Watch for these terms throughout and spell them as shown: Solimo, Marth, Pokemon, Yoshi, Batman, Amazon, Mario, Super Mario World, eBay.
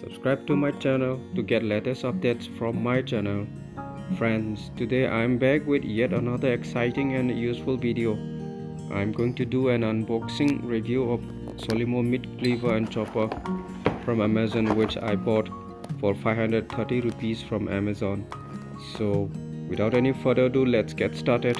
Subscribe to my channel to get latest updates from my channel. Friends, today I'm back with yet another exciting and useful video. I'm going to do an unboxing review of Solimo meat cleaver and chopper from Amazon, which I bought for 530 rupees from Amazon. So without any further ado, let's get started.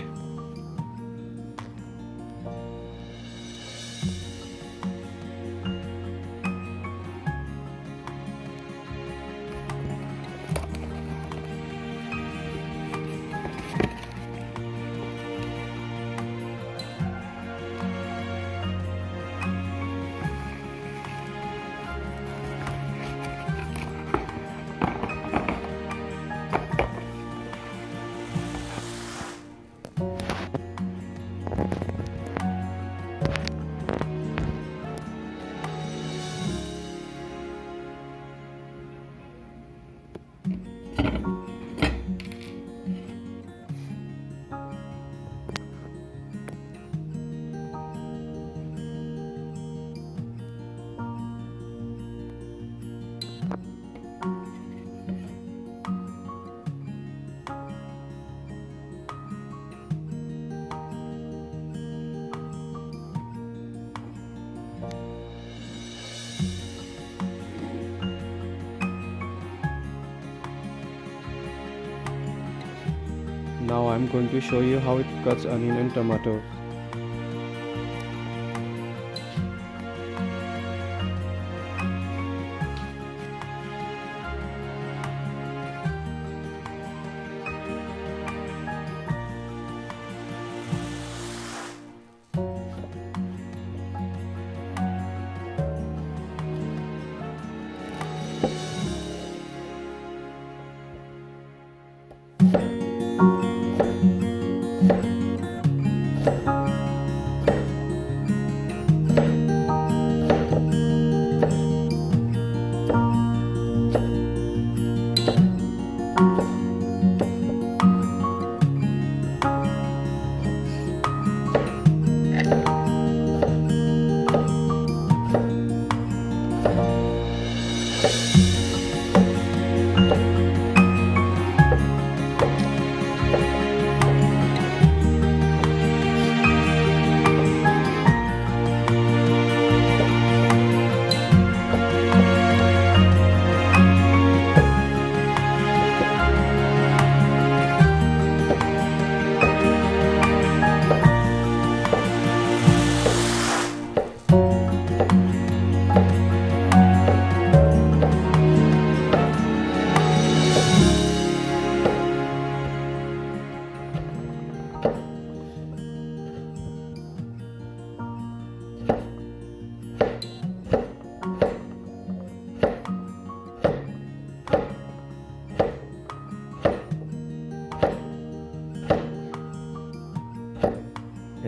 Now I'm going to show you how it cuts onion and tomato.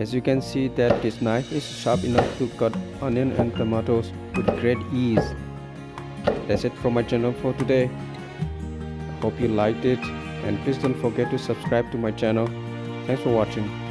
As you can see that this knife is sharp enough to cut onion and tomatoes with great ease. That's it from my channel for today. Hope you liked it and please don't forget to subscribe to my channel. Thanks for watching.